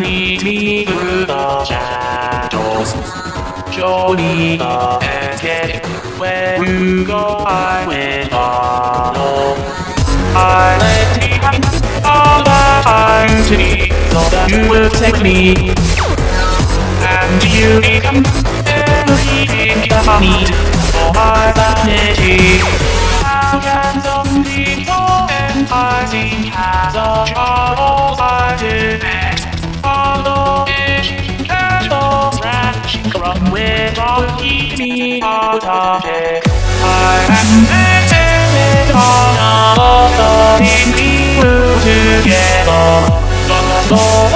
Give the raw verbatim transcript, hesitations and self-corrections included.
lead me through the shadows. Show me the escape. Where you go, I will follow. I left behind all that I'm to be, so that you will take me, and you become everything that I need for my vanity. How can something so enticing has a trouble side effect? Although it can go scratch from which all keep me out of it. I am dependent on all the things we do together. But